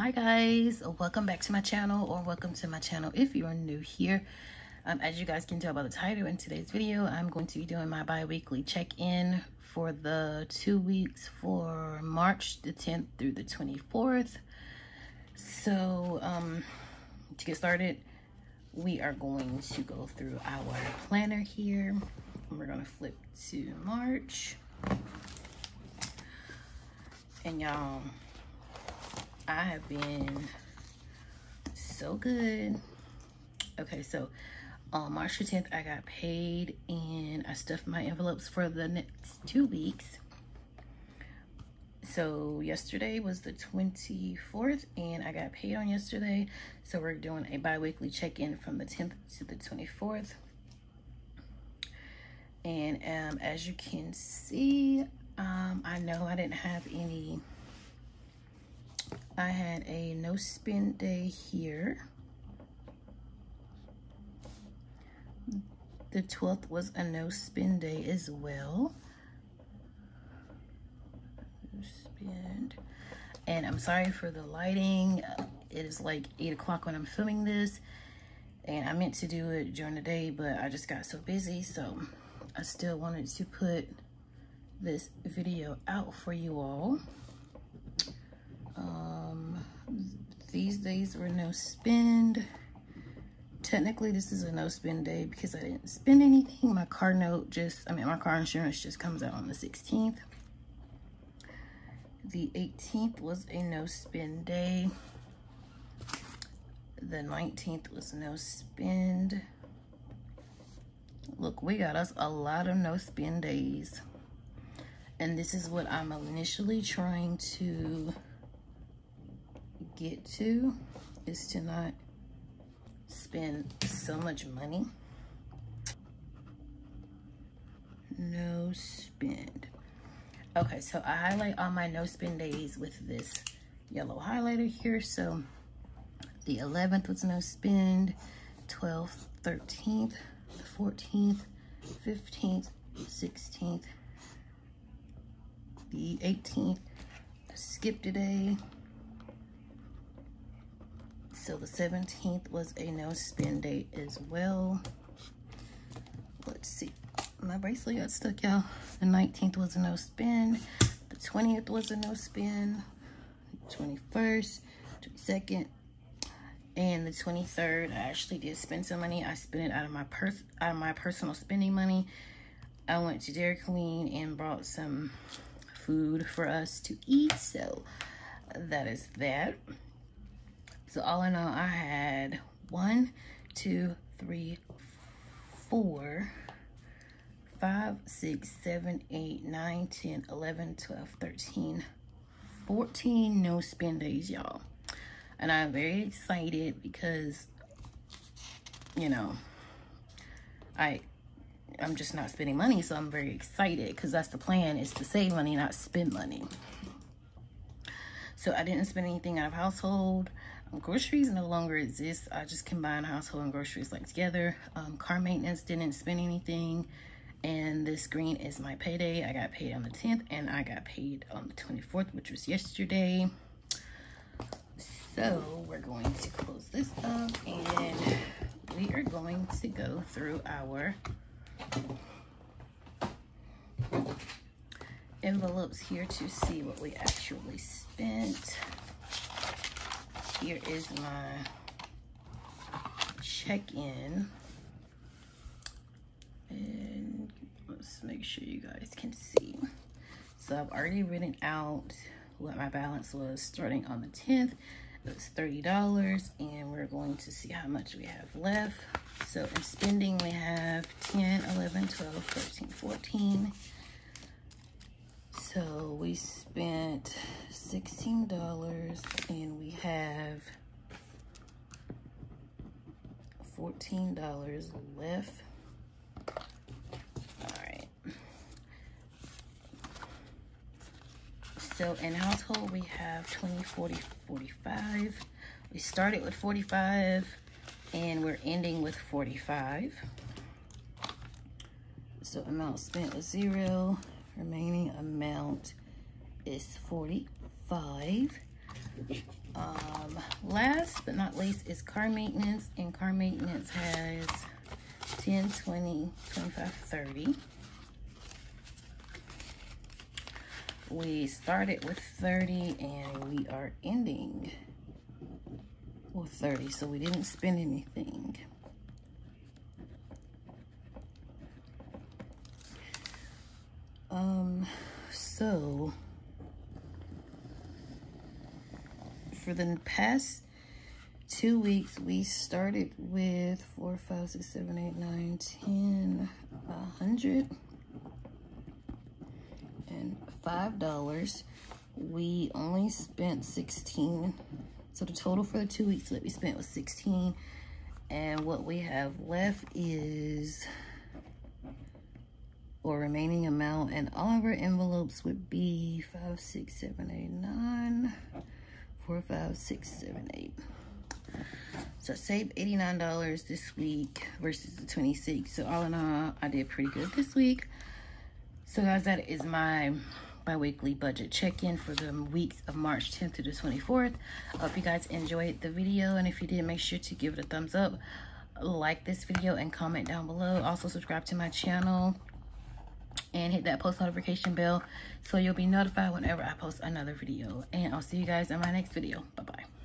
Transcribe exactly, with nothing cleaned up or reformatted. Hi guys, welcome back to my channel, or welcome to my channel if you are new here. Um, as you guys can tell by the title, in today's video I'm going to be doing my bi-weekly check-in for the two weeks for March the tenth through the twenty-fourth. So um, to get started, we are going to go through our planner here, and we're going to flip to March. And y'all, I have been so good. Okay, so on March the tenth, I got paid and I stuffed my envelopes for the next two weeks. So yesterday was the twenty-fourth and I got paid on yesterday. So we're doing a bi-weekly check-in from the tenth to the twenty-fourth. And um, as you can see, um, I know I didn't have any I had a no spend day here. The twelfth was a no spend day as well. Spend. And I'm sorry for the lighting. It is like eight o'clock when I'm filming this, and I meant to do it during the day, but I just got so busy. So I still wanted to put this video out for you all. Um, these days were no spend. Technically, this is a no spend day because I didn't spend anything. My car note just, I mean, my car insurance just comes out on the sixteenth. The eighteenth was a no spend day. The nineteenth was no spend. Look, we got us a lot of no spend days. And this is what I'm initially trying to get to, is to not spend so much money. No spend. Okay, so I highlight all my no spend days with this yellow highlighter here. So the eleventh was no spend, twelfth, thirteenth, fourteenth, fifteenth, sixteenth, the eighteenth, skipped a day. So the seventeenth was a no spend day as well. Let's see, my bracelet got stuck, y'all. The nineteenth was a no spend. The twentieth was a no spend. twenty-first, twenty-second, and the twenty-third. I actually did spend some money. I spent it out of my purse, out of my personal spending money. I went to Dairy Queen and brought some food for us to eat. So that is that. So all in all, I had one, two, three, four, five, six, seven, eight, nine, ten, eleven, twelve, thirteen, fourteen no spend days, y'all. And I'm very excited because, you know, I, I'm just not spending money. So I'm very excited because that's the plan, is to save money, not spend money. So I didn't spend anything out of household. Groceries no longer exist. I just combine household and groceries like together. Um, car maintenance, didn't spend anything. And this green is my payday. I got paid on the tenth and I got paid on the twenty-fourth, which was yesterday. So we're going to close this up and we are going to go through our envelopes here to see what we actually spent. Here is my check-in, and let's make sure you guys can see. So I've already written out what my balance was starting on the tenth. It was thirty dollars, and we're going to see how much we have left. So in spending, we have ten, eleven, twelve, thirteen, fourteen. So we spent sixteen dollars and we have fourteen dollars left. All right. So in household, we have twenty, forty, forty-five. We started with forty-five and we're ending with forty-five. So amount spent was zero. Remaining amount is forty-five. Um, last but not least is car maintenance, and car maintenance has ten, twenty, twenty-five, thirty. We started with thirty and we are ending with thirty, so we didn't spend anything. Um, so for the past two weeks, we started with four, five, six, seven, eight, nine, ten, a hundred. five dollars. We only spent sixteen, so the total for the two weeks that we spent was sixteen, and what we have left is, or remaining amount, and all of our envelopes would be five, six, seven, eight, nine, four, five, six, seven, eight. So I saved eighty-nine dollars this week versus the twenty-six. So all in all, I did pretty good this week. So guys, that is my bi-weekly budget check-in for the weeks of March tenth to the twenty-fourth. I hope you guys enjoyed the video, and if you did, make sure to give it a thumbs up, like this video, and comment down below. Also subscribe to my channel and hit that post notification bell so you'll be notified whenever I post another video, and I'll see you guys in my next video. Bye bye.